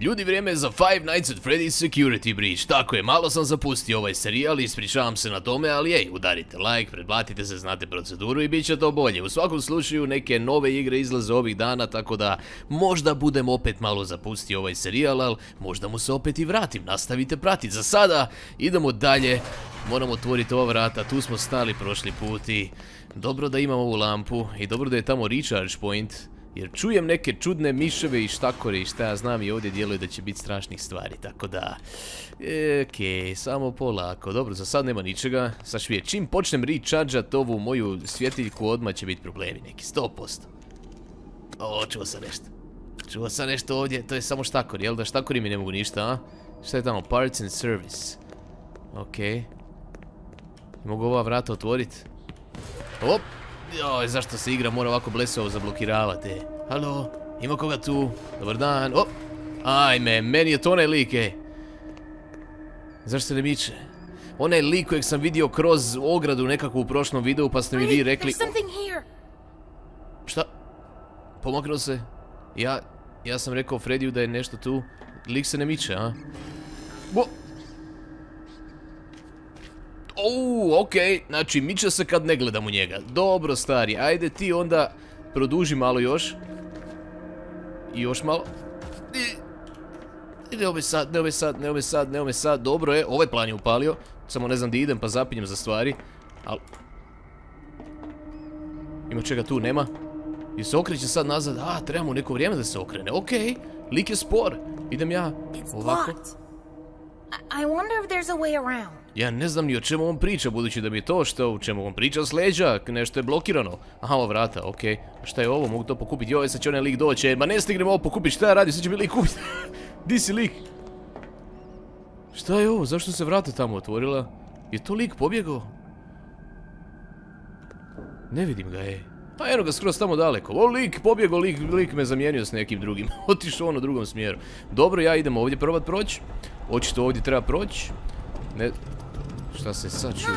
Ljudi, vrijeme je za Five Nights at Freddy's Security Breach. Tako je, malo sam zapustio ovaj serijal i ispričavam se na tome, ali ej, udarite like, pretplatite se, znate proceduru i bit će to bolje. U svakom slučaju neke nove igre izlaze ovih dana, tako da možda budem opet malo zapustio ovaj serijal, ali možda mu se opet i vratim. Nastavite pratiti. Za sada idemo dalje, moramo otvoriti ova vrata, tu smo stali prošli put i dobro da imamo ovu lampu i dobro da je tamo recharge point. Jer čujem neke čudne miševe i štakore i šta ja znam, i ovdje djeluje da će biti strašnih stvari, tako da... Okej, samo polako, dobro, za sad nema ničega, sad ću vidjeti, čim počnem rechargeat ovu moju svjetiljku, odmah će biti problemi neki, 100%. O, čuo sam nešto ovdje, to je samo štakor, jel da štakori mi ne mogu ništa, a? Šta je tamo, parts and service. Okej. Mogu ova vrata otvoriti? Op! Joj, zašto se igra mora ovako blesavo zablokiravati? Halo, ima koga tu? Dobar dan, op! Ajme, meni je to onaj lik, ej! Zašto se ne miče? Onaj lik kojeg sam vidio kroz ogradu nekako u prošlom videu, pa ste mi vi rekli... Šta? Pomaknuo se? Ja sam rekao Freddyju da je nešto tu. Lik se ne miče, a? Bo! Ouu, okej, znači miče se kad ne gledam u njega. Dobro, stari, ajde ti onda produži malo još. I još malo. Ne ome sad, dobro je, ovaj plan je upalio. Samo ne znam gdje idem pa zapinjem za stvari. Ali... Ima čega tu, nema. I se okreće sad nazad, a, treba mu neko vrijeme da se okrene, okej. Lik je spor, idem ja ovako. Ja ne znam ni o čemu on priča, budući da mi je to što o čemu on priča sleđa, nešto je blokirano. Aha, ova vrata, okej. Šta je ovo, mogu to pokupiti? Joj, sad će onaj lik doći, ma ne stignem ovo pokupiti, šta ja radim, sad će mi lik kupiti. Di si lik? Šta je ovo, zašto se vrata tamo otvorila? Je to lik pobjegao? Ne vidim ga, ej. A eno ga skroz tamo daleko. O, lik pobjegao, lik me zamijenio s nekim drugim. Otišao on u drugom smjeru. Dobro, ja idem ovdje provat proći. Očito ovdje treba proći. Ne... Šta se sad čuje?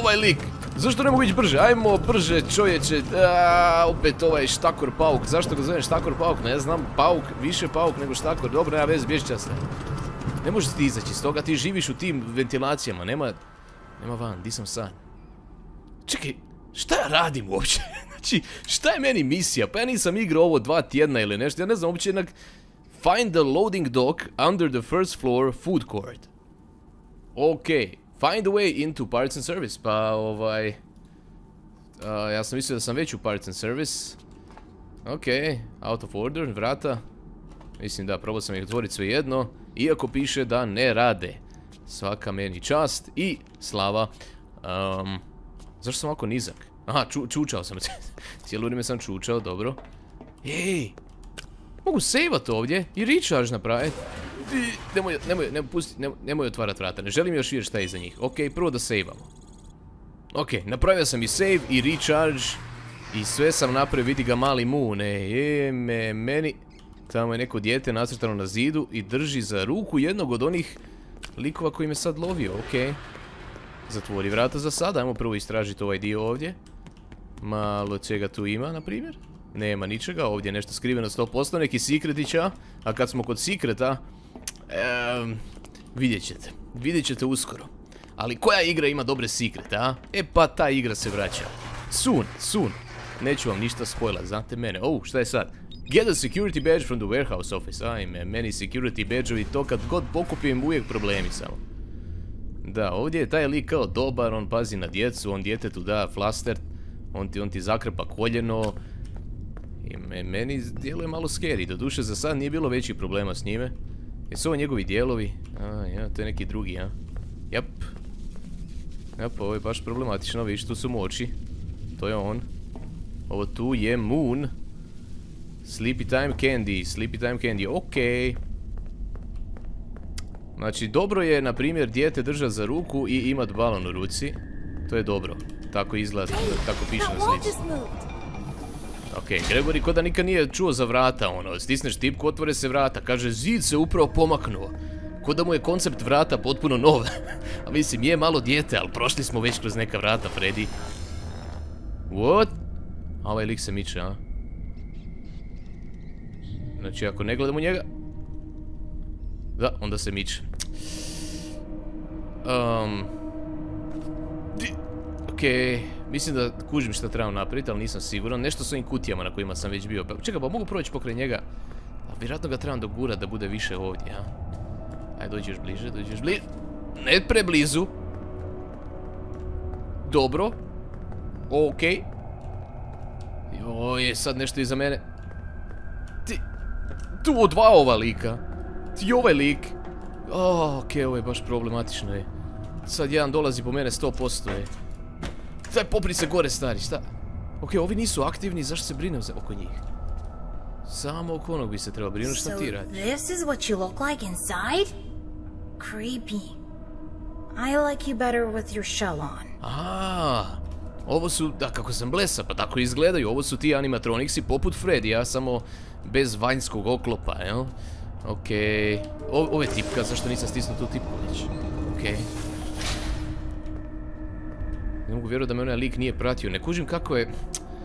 Ovaj lik! Zašto ne mogu ići brže? Ajmo brže, čovječe. Opet ovaj štakor pauk. Zašto ga zovem štakor pauk? Ne znam, pauk, više pauk nego štakor. Dobro, nema veze, bježit ću se. Ne možeš ti izaći iz toga, ti živiš u tim ventilacijama. Nema van, di sam sad? Čekaj, šta ja radim uopće? Znači, šta je meni misija? Pa ja nisam igrao ovo 2 tjedna ili nešto, ja ne znam uopće jednak... Find the loading dock under the first floor food court. Okej, find a way into parts and service. Pa ovaj... Ja sam mislio da sam već u parts and service. Okej, out of order, vrata. Mislim da, probao sam ih otvoriti svejedno. Iako piše da ne rade. Svaka meni čast i slava. Zašto sam ovako nizak? Aha, čučao sam. Cijelo vrijeme sam čučao, dobro. Jej! Mogu sejvat ovdje i recharge napravit. Nemoj otvarat vrata, ne želim još vidjeti šta je iza njih. Okej, prvo da sejvamo. Okej, napravio sam i save i recharge. I sve sam napravio, vidi ga mali moon, meni. Tamo je neko dijete nacrtano na zidu i drži za ruku jednog od onih likova koji me sad lovio, okej. Zatvori vrata za sada, ajmo prvo istražiti ovaj dio ovdje. Malo čega tu ima, na primjer. Nema ničega, ovdje je nešto skriveno 100%, neki sikretića, a kad smo kod sikreta, vidjet ćete uskoro. Ali koja igra ima dobre sikrete, a? E pa ta igra se vraća. Soon. Neću vam ništa spoilat, znate mene. O, šta je sad? Get a security badge from the warehouse office. Ajme, meni security badge-ovi to kad god pokupim uvijek problemi samo. Da, ovdje je taj lik kao dobar, on pazi na djecu, on djetetu da flaster, on ti zakrpa koljeno. Meni djeluje malo scary, doduše za sad nije bilo većih problema s njime. Jesu ovo njegovi dijelovi? To je neki drugi, a? Jap, ovo je baš problematično, viš, tu su mu oči. To je on. Ovo tu je Moon. Sleepy time candy, okej. Znači, dobro je, na primjer, dijete držat za ruku i imat balon u ruci. To je dobro, tako izgleda, tako piše na slici. Okej, Gregory ko da nikad nije čuo za vrata, ono, stisneš tipku, otvore se vrata, kaže zid se upravo pomaknuo. Ko da mu je koncept vrata potpuno nov. A mislim, je malo dijete, ali prošli smo već kroz neka vrata, Freddy. What? A ovaj lik se miče, a? Znači, ako ne gledam u njega... Da, onda se miče. Okej, mislim da kužim šta trebam napraviti, ali nisam siguran. Nešto s ovim kutijama na kojima sam već bio. Čekaj, pa mogu proći pokraj njega? Vjerojatno ga trebam dogurati da bude više ovdje, a? Ajde, dođi još bliže, dođi još bliže. Ne preblizu. Dobro. Okej. Joj, je sad nešto iza mene. Ti... Tu, dva ova lika. Ti ovaj lik. Okej, ovo je baš problematično, je. Sad jedan dolazi po mene 100%, je. Daj, popri se gore, stari, šta? Okej, ovi nisu aktivni, zašto se brinem oko njih? Samo oko onog bi se trebao brinuti, šta ti radiš? So, this is what you look like inside? Creepy. I like you better with your shell on. Aha, ovo su, da, kako sam blesa, pa tako izgledaju. Ovo su ti animatroniksi poput Freddyja, samo bez vanjskog oklopa, jel? Okej, ovo je tipka, zašto nisam stisnuo tu tipku već? Okej. Ne mogu vjerovati da me onaj lik nije pratio, ne kužim kako je...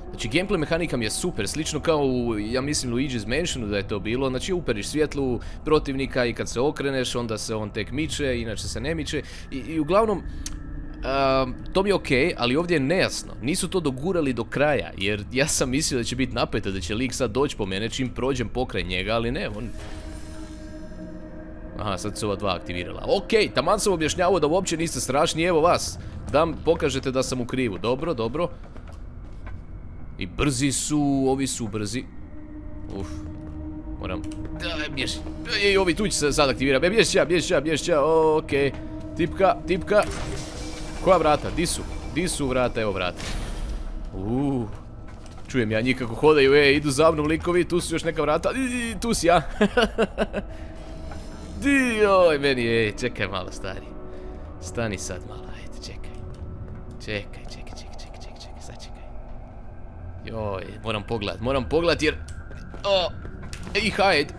Znači, gameplay mehanika mi je super, slično kao u, ja mislim, Luigi's Mansionu da je to bilo. Znači, uperiš svjetlu protivnika i kad se okreneš, onda se on tek miče, inače se ne miče. I uglavnom, to mi je okej, ali ovdje je nejasno. Nisu to dogurali do kraja, jer ja sam mislio da će biti napeto, da će lik sad doći po mene čim prođem pokraj njega, ali ne, on... Aha, sad su ova dva aktivirala. Okej, taman sam objašnjavao da uopće niste strašni, evo vas. Da mi pokažete da sam u krivu. Dobro, dobro. I brzi su, ovi su brzi. Uff, moram... Da, bježi. Ej, ovi tu će se sad aktivirati. Bježi ja, okej. Tipka. Koja vrata? Di su vrata, evo vrata. Čujem ja njih kako hodaju, idu za mnom likovi, tu su još neka vrata. Tu si ja. Oj, meni, čekaj malo, stari. Stani sad malo, ajde, čekaj, sad čekaj. Joj, moram pogledat jer... hajde.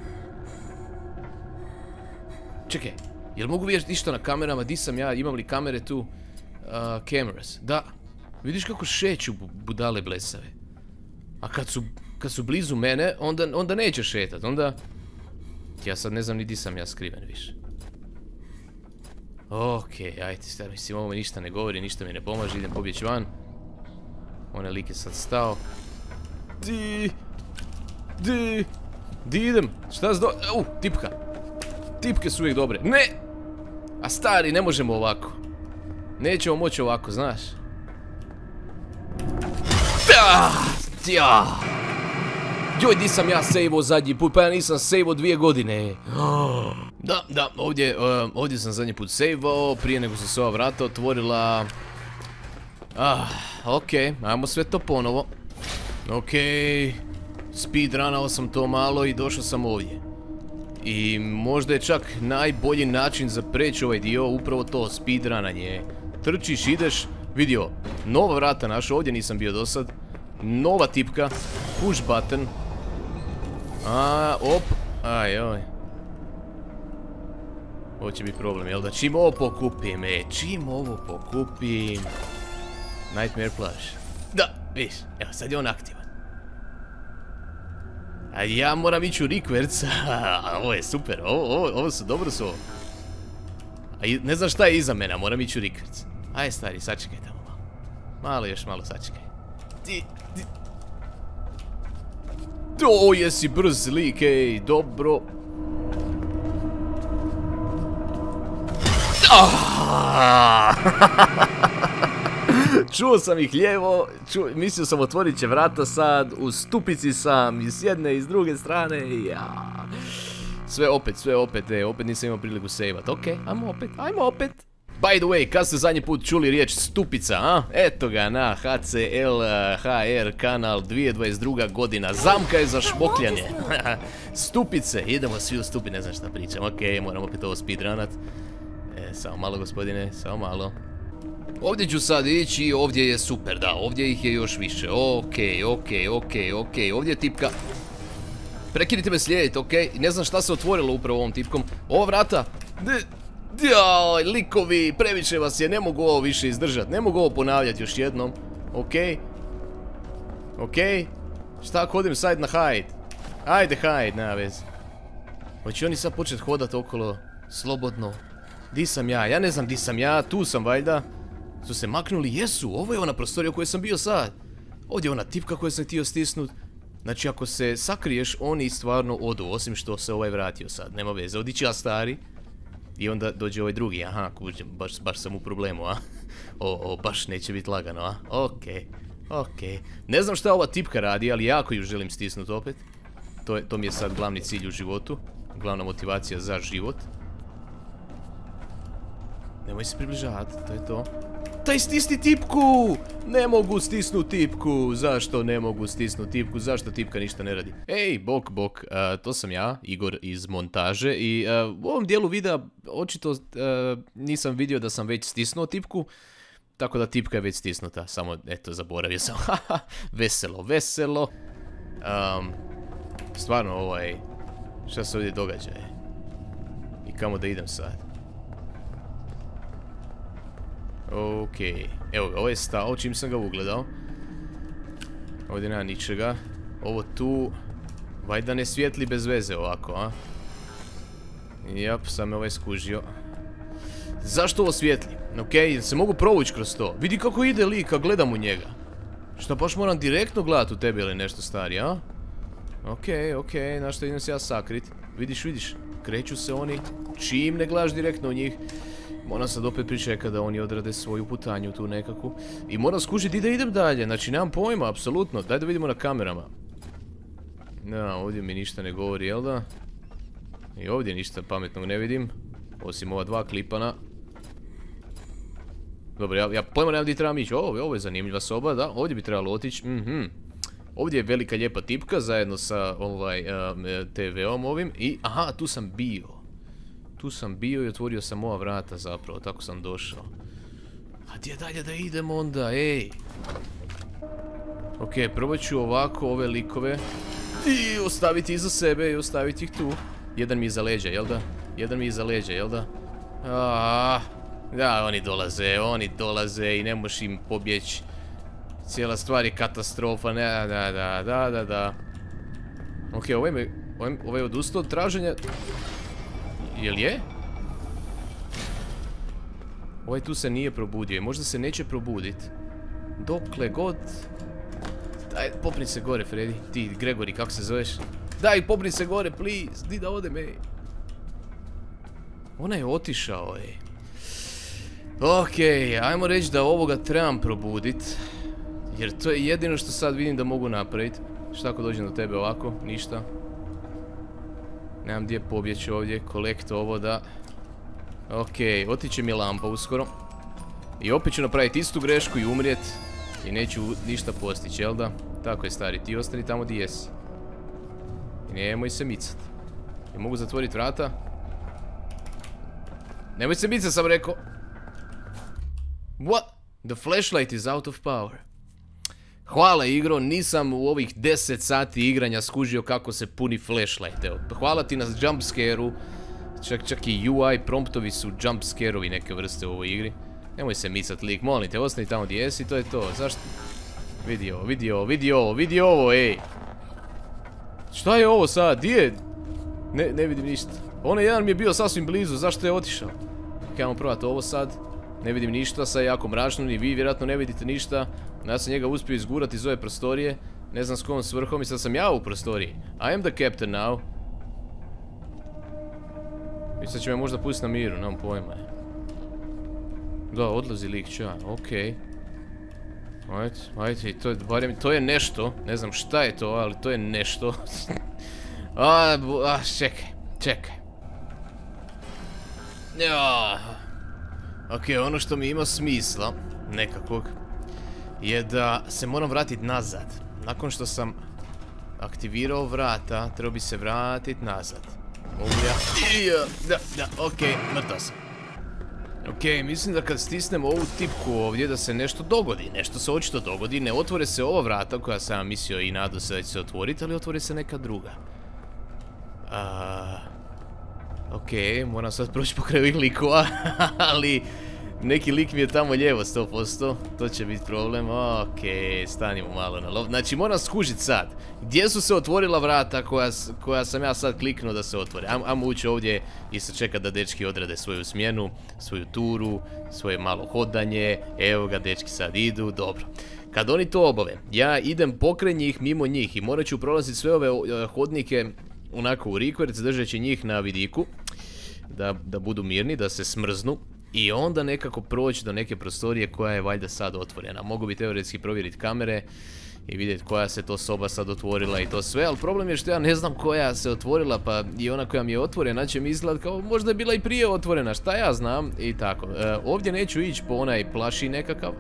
Čekaj, jel mogu vidjeti ništa na kamerama, di sam ja, imam li kamere tu? Cameras, da. Vidiš kako šeću budale blesave. A kad su blizu mene, onda neće šetat, onda... Ja sad ne znam ni di sam ja skriven više. Okej, ajde, sad mislim, ovo mi ništa ne govori, ništa mi ne pomaže, idem pobjeći van. Onaj lik je sad stao. Di idem? Šta se do... Tipka. Tipke su uvijek dobre. Ne! A stari, ne možemo ovako. Nećemo moći ovako, znaš. Joj, di sam ja sejvao zadnji put, pa ja nisam sejvao 2 godine. Da, ovdje sam zadnji put sejvao, prije nego sam se ova vrata otvorila. Okej, ajmo sve to ponovo. Okej, speedranao sam to malo i došao sam ovdje. I možda je čak najbolji način za preći ovaj dio upravo to speedrananje. Trčiš, ideš, vidio, nova vrata naša, ovdje nisam bio do sad. Nova tipka, push button. Ovo će biti problem, jel da? Čim ovo pokupim, Nightmare plush. Da, vidiš, evo sad je on aktivan. A ja moram ići u Rickverc. Ovo je super, ovo su, dobro su ovo. Ne znam šta je iza mene, moram ići u Rickverc. Ajde stari, sačekaj tamo malo. Još malo sačekaj. O, jesi brz lik, dobro. Čuo sam ih lijevo, mislio sam otvorit će vrata sad, u stupici sam i s jedne i s druge strane. Sve opet nisam imao priliku sejvat, okej, ajmo opet. By the way, kad ste zadnji put čuli riječ stupica, a? Eto ga na HCLHR kanal 2022. godina. Zamka je za šmokljanje. Stupice, idemo svi u stupi, ne znam šta pričam. Okej, moram opet ovo speedranat. Samo malo gospodine, samo malo. Ovdje ću sad ići i ovdje je super, da, ovdje ih je još više. Okej, ovdje je tipka. Prekinite me slijediti, okej, ne znam šta se otvorilo upravo ovom tipkom. Ova vrata, joj, likovi, previše vas je, ne mogu ovo više izdržat, ne mogu ovo ponavljati još jednom. Okej. Šta, hodim sad na hide. Ajde, hajde, nema veze. Hoće oni sad početi hodati okolo slobodno. Di sam ja? Ja ne znam di sam ja, tu sam valjda. Su se maknuli, jesu, ovo je ona prostorija u kojoj sam bio sad. Ovdje je ona tipka koju sam htio stisnut. Znači ako se sakriješ, oni stvarno odu, osim što se ovaj vratio sad, nema veze, odići ja stari. I onda dođe ovaj drugi, aha, kuđem, baš sam u problemu, a? O, baš neće biti lagano, a? Okej, okej. Ne znam šta ova tipka radi, ali jako ju želim stisnut opet. To mi je sad glavni cilj u životu, glavna motivacija za život. Nemoj se približavati, to je to. Taj stisni tipku! Ne mogu stisnuti tipku, zašto ne mogu stisnuti tipku, zašto tipka ništa ne radi? Ej, bok, to sam ja, Igor iz montaže i u ovom dijelu videa očito nisam vidio da sam već stisnuo tipku, tako da tipka je već stisnuta, samo eto zaboravio sam, haha, veselo. Stvarno ovaj, šta se ovdje događa je i kamo da idem sad? Okej, evo ga, ovo je stao, čim sam ga ugledao. Ovdje nema ničega. Ovo tu, vajda ne svijetli bez veze ovako, a? Jap, sam me ovaj skužio. Zašto ovo svijetli? Okej, se mogu provući kroz to. Vidi kako ide lik, a gledam u njega. Šta, baš moram direktno gledati u tebi ili nešto stari, a? Okej, na što idem se ja sakrit. Vidiš, kreću se oni, čim ne gledaš direktno u njih. Moram sad opet pričekati da oni odrade svoju putanju tu nekakvu. I moram skužiti i da idem dalje, znači nemam pojma, apsolutno. Daj da vidimo na kamerama. Da, ovdje mi ništa ne govori, jel da? I ovdje ništa pametnog ne vidim. Osim ova dva klipana. Dobro, ja pojma nemam gdje trebam ići. Ovo je zanimljiva soba, da, ovdje bi trebalo otići. Ovdje je velika lijepa tipka zajedno sa TV-om ovim. I, aha, tu sam bio. Tu sam bio i otvorio sam ova vrata zapravo, tako sam došao. A gdje dalje da idem onda, ej? Okej, probat ću ovako ove likove i ostaviti iza sebe i ostaviti ih tu. Jedan mi iza leđa, jel da? Aaaa, da, oni dolaze i ne moš im pobjeći. Cijela stvar je katastrofa, da. Okej, ovaj je odustao od traženja. Jel je? Ovaj tu se nije probudio i možda se neće probudit. Dokle god... Daj, popni se gore, Freddy. Ti, Gregory, kako se zoveš? Daj, popni se gore, please. Di da odem, ej. Ona je otišao, ej. Okej, ajmo reći da ovoga trebam probudit. Jer to je jedino što sad vidim da mogu napravit. Šta ako dođem do tebe ovako? Ništa. Nemam gdje pobjeći ovdje, kolekt ovo da... Okej, otiće mi lampa uskoro. I opet ću napraviti istu grešku i umrijet. I neću ništa postići, jel da? Tako je stari, ti ostani tamo gdje jesi. I nemoj se micat. I mogu zatvoriti vrata? Nemoj se micat sam rekao! What? The flashlight is out of power. Hvala igro, nisam u ovih 10 sati igranja skužio kako se puni flashlight, evo. Hvala ti na jumpscare-u, čak i UI promptovi su jumpscare-ovi neke vrste u ovoj igri. Nemoj se micat lik, molim te, ostani tamo gdje jesi, to je to, zašto? Vidi ovo, ej! Šta je ovo sad, di je? Ne vidim ništa. Onaj jedan mi je bio sasvim blizu, zašto je otišao? Kajmo probati ovo sad. Ne vidim ništa, sad je jako mračno, ni vi vjerojatno ne vidite ništa. Ja sam njega uspio izgurati iz ove prostorije. Ne znam s kojom svrhom i sad sam ja u prostoriji. I am the captain now. I sad će me možda pustiti na miru, nemam pojma. Da, odlazi lik ča, okej. Ajde, to je nešto. Ne znam šta je to, ali to je nešto. Čekaj. Okej, ono što mi ima smisla, nekakvog, je da se moram vratiti nazad. Nakon što sam aktivirao vrata, treba bi se vratiti nazad. Mogu ja... Da, okej, mrtav sam. Okej, mislim da kad stisnem ovu tipku ovdje da se nešto dogodi. Nešto se očito dogodi, ne otvore se ova vrata koja sam mislio i nadao se da će se otvoriti, ali otvore se neka druga. Okej, moram sad proći pokraj ovih likova, ali Neki lik mi je tamo lijevo 100%, to će biti problem. Okej, stanimo malo na lov. Znači moram skužit sad, gdje su se otvorila vrata koja sam ja sad kliknuo da se otvore. Ajmo ući ovdje i se čekat da dečki odrade svoju smjenu, svoju turu, svoje malo hodanje. Evo ga, dečki sad idu, dobro. Kad oni to obave, ja idem pokraj njih, mimo njih i morat ću prolaziti sve ove hodnike onako u rikverc, držeći njih na vidiku. Da budu mirni, da se smrznu. I onda nekako proći do neke prostorije koja je valjda sad otvorena. Mogu bi teoretski provjeriti kamere i vidjeti koja se to soba sad otvorila i to sve. Ali problem je što ja ne znam koja se otvorila, pa i ona koja mi je otvorena će mi izgledati kao možda je bila i prije otvorena, šta ja znam i tako. Ovdje neću ići po onaj plaši nekakav,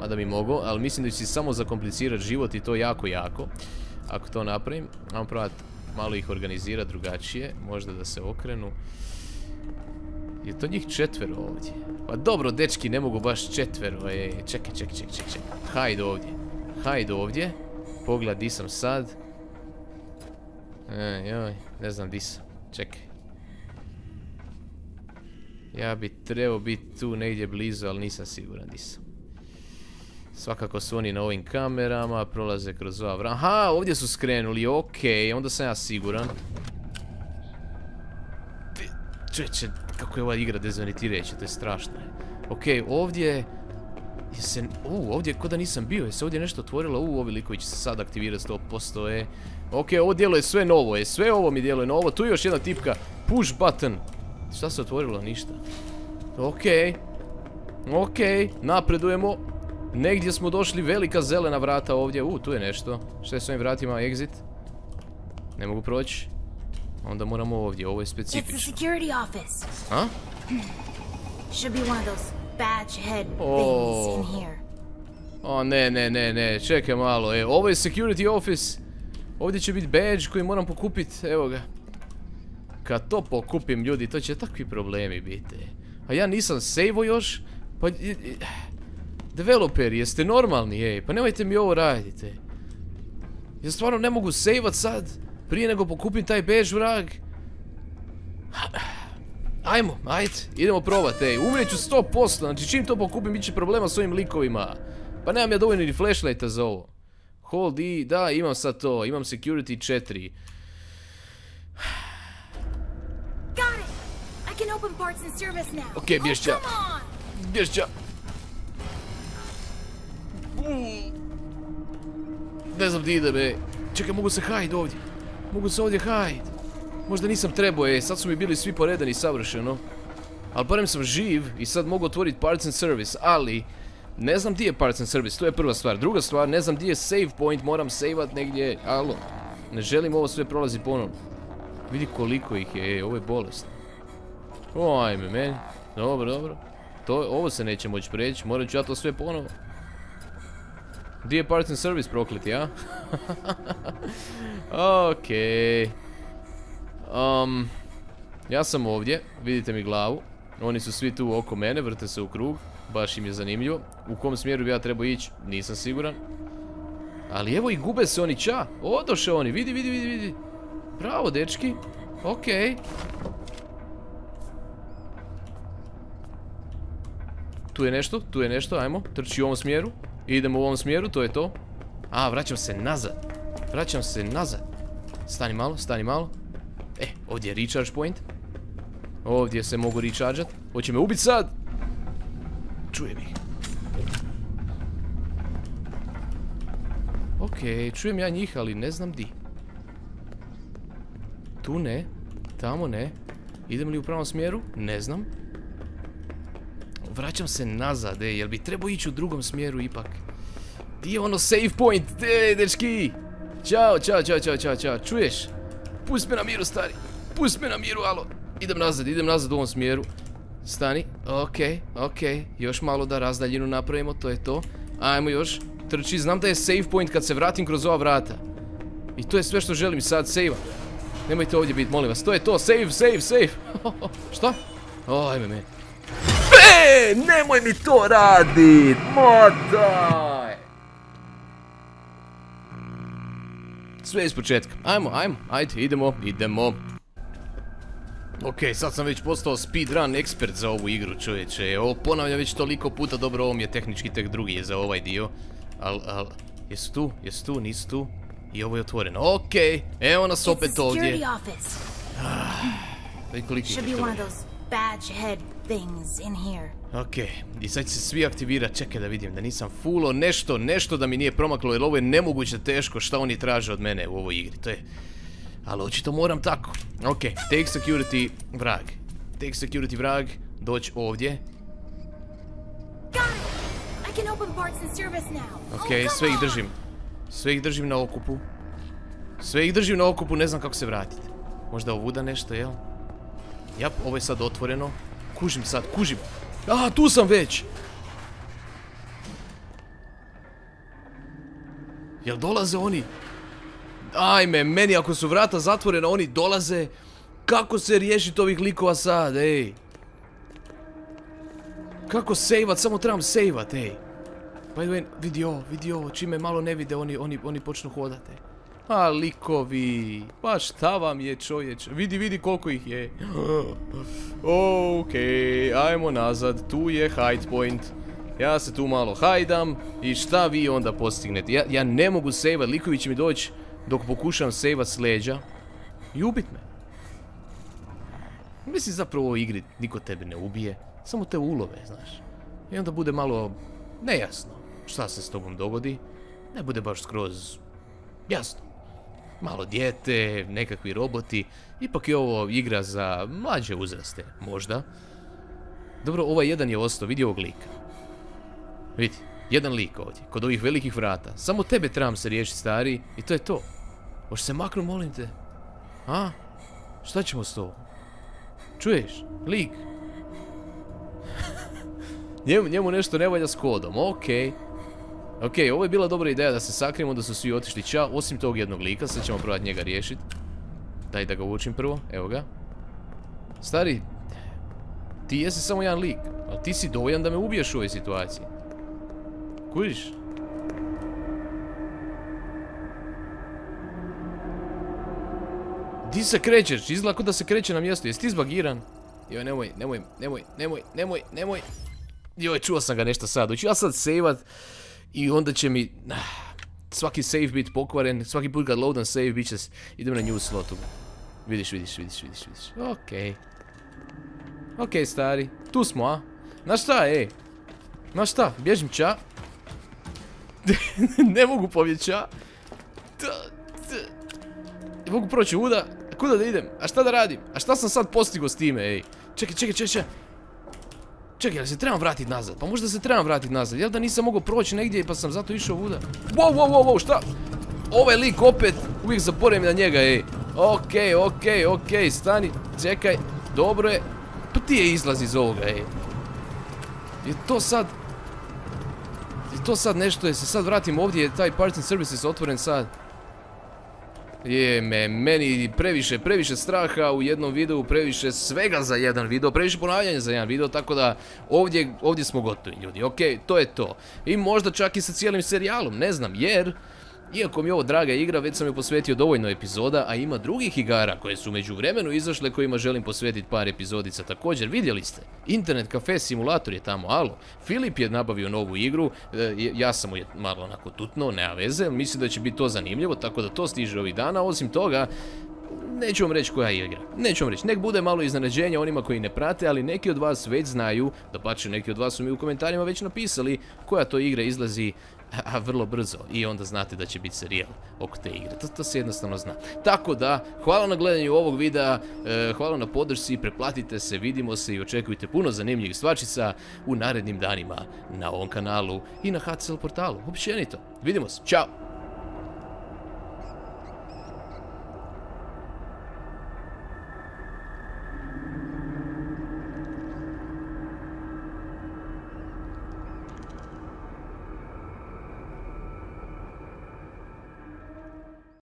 mada bi mogao, ali mislim da će si samo zakomplicirati život i to jako. Ako to napravim, vam provat malo ih organizirati drugačije, možda da se okrenu. Je to njih četvero ovdje? Pa dobro, dečki, ne mogu baš četvero. Čekaj. Hajde ovdje. Pogled, di sam sad? Ne znam di sam. Čekaj. Ja bi trebao biti tu negdje blizu, ali nisam siguran di sam. Svakako su oni na ovim kamerama, prolaze kroz ova vrata. Aha, ovdje su skrenuli, okej, onda sam ja siguran. Čeče, kako je ova igra dezorientirajuća, to je strašno. Okej, ovdje... ovdje ko da nisam bio, je se ovdje nešto otvorilo, ovi likovi će se sad aktivirati 100%, Okej, ovo djeluje sve novo, sve ovo mi djeluje novo, tu je još jedna tipka, push button. Šta se otvorilo? Ništa. Okej, napredujemo. Negdje smo došli, velika zelena vrata ovdje, tu je nešto. Šta je s ovim vratima, exit? Ne mogu proći. Onda moramo ovdje, ovo je specifično. Ha? O ne, čekaj malo, ovo je security office. Ovdje će biti badge koji moram pokupit, evo ga. Kad to pokupim, ljudi, to će takvi problemi biti. A ja nisam save-o još, pa... Developeri, jeste normalni, pa nemojte mi ovo raditi. Ja stvarno ne mogu save-at sad. Prije nego pokupim taj bež vrag. Ajde, idemo probat, umrijet ću 100%, znači čim to pokupim bit će problema s ovim likovima. Pa nemam ja dovoljno ni flashlighta za ovo. Hold E, da, imam sad to, imam security 4. Okej, bješća. Ne znam di idem, Čekaj, mogu se hajde ovdje. Možda nisam trebao, sad su mi bili svi poredani savršeno. Ali barem sam živ i sad mogu otvoriti parts and service, ali ne znam di je parts and service, to je prva stvar. Druga stvar, ne znam di je save point, moram saveat negdje, alo. Ne želim ovo sve prolazi ponovno. Vidi koliko ih je, ovo je bolest. Ajme meni, dobro. Ovo se neće moći preći, morat ću ja to sve ponovno. Di je parts and service prokleti, a? Okej. Ja sam ovdje, vidite mi glavu. Oni su svi tu oko mene, vrte se u krug. Baš im je zanimljivo. U kom smjeru bi ja trebao ići, nisam siguran. Ali evo i gube se oni, ča. Odoše oni, vidi. Bravo, dečki. Okej. Tu je nešto, ajmo. Trči u ovom smjeru. Idemo u ovom smjeru, to je to. Vraćam se nazad. Stani malo. Ovdje je recharge point. Ovdje se mogu rechargeat. Hoće me ubit sad. Čujem ih. Okej, čujem ja njih, ali ne znam di. Tu ne, tamo ne. Idem li u pravom smjeru? Ne znam. Vraćam se nazad, jel bi trebao ići u drugom smjeru ipak? Di je ono save point, dečki? Ćao, čuješ? Pusti me na miru, stari, alo. Idem nazad u ovom smjeru. Stani, okej, još malo da razdaljinu napravimo, to je to. Ajmo još, trči, znam da je save point kad se vratim kroz ova vrata. I to je sve što želim sad, save-a. Nemojte ovdje biti, molim vas, to je to, save. Šta? Ajme me. Nemoj mi to radit, motaj! Sve iz početka, ajmo, ajde, idemo. Ok, sad sam već postao speedrun ekspert za ovu igru, čovječe. Ovo ponavljam već toliko puta, dobro, ovo mi je tehnički tek drugi je za ovaj dio. Al, jesu tu, jesu tu, nisu tu. I ovo je otvoreno, ok, evo nas opet ovdje. Ok, i sad će se svi aktivirati, čekaj da vidim da nisam fullo, nešto da mi nije promaklo, jer ovo je nemoguće teško šta oni traže od mene u ovoj igri, to je... Ali očito moram tako. Ok, take security vrag, doći ovdje. Ok, sve ih držim na okupu. Ne znam kako se vratiti. Možda ovuda nešto, jel? Jap, ovo je sad otvoreno. Kužim. A, tu sam već! Jel dolaze oni? Ajme, meni ako su vrata zatvorena, oni dolaze. Kako se riješiti ovih likova sad, ej? Kako sejvat, samo trebam sejvat, ej. By the way, vidi ovo, čime malo ne vide, oni počnu hodati. A likovi, pa šta vam je čovječ, vidi koliko ih je. Okej, ajmo nazad, tu je hide point. Ja se tu malo hajdam i šta vi onda postignete? Ja ne mogu sejvat, likovi će mi doći dok pokušam sejvat s leđa i ubit me. Mislim zapravo u igri niko tebe ne ubije, samo te ulove, znaš. I onda bude malo nejasno šta se s tobom dogodi, ne bude baš skroz jasno. Malo dijete, nekakvi roboti, ipak je ovo igra za mlađe uzraste, možda. Dobro, ovaj jedan je ostao, vidi ovog lika. Vidi, jedan lik ovdje, kod ovih velikih vrata. Samo tebe trebam se riješiti, stari, i to je to. Hoće se maknu, molim te. A? Šta ćemo s tobom? Čuješ? Lik. Njemu nešto ne valja s kodom, okej. Okej, ovo je bila dobra ideja da se sakrijemo, da su svi otišli ča, osim tog jednog lika, sad ćemo probati njega riješiti. Daj da ga uočim prvo, evo ga. Stari, ti jesi samo jedan lik, ali ti si dovoljan da me ubiješ u ovoj situaciji. Kužiš? Ti se krećeš, izgleda da se kreće na mjestu, jesi ti zbagiran? Joj, nemoj. Joj, čuo sam ga nešto sad, hoću ja sad sejvat i onda će mi svaki save bit pokvaren, svaki put kad loadam save bit će, idem na new slotu. Vidiš, okej, stari, tu smo, a? Znaš šta, bježim ča. Ne mogu pobjeći ča. Mogu proći uda, kuda da idem, a šta da radim, a šta sam sad postigo s time, ej. Čekaj. Čekaj, jel se trebam vratit nazad? Pa možda se trebam vratit nazad, jel da nisam mogao proći negdje pa sam zato išao ovuda? Wow, šta? Ovaj lik opet, uvijek zaboravim na njega, ej. Okej, stani, čekaj, dobro je. Pa ti je izlaz iz ovoga, ej. Je to sad nešto, je se sad vratim ovdje, je taj Parts and Services otvoren sad. Jeme, meni previše straha u jednom videu, previše svega za jedan video, previše ponavljanja za jedan video, tako da ovdje smo gotovi, ljudi, okej, to je to. I možda čak i sa cijelim serijalom, ne znam, jer, iako mi je ovo draga igra, već sam joj posvetio dovoljno epizoda, a ima drugih igara koje su međuvremenu izašle, kojima želim posvetiti par epizodica također, vidjeli ste, Internet Cafe Simulator je tamo, alo, Filip je nabavio novu igru, ja sam mu je malo onako tutno, nema veze, mislim da će biti to zanimljivo, tako da to stiže ovih dana, osim toga, neću vam reći koja je igra, nek bude malo iznenađenja onima koji ne prate, ali neki od vas već znaju, dapače neki od vas su mi u komentarima već napisali koja to igra izlazi, a vrlo brzo, i onda znate da će biti serijal oko te igre, to se jednostavno zna. Tako da, hvala na gledanju ovog videa, hvala na podršci, preplatite se, vidimo se i očekujte puno zanimljivih stvarčica u narednim danima na ovom kanalu i na HCL portalu, općenito. Vidimo se, čao!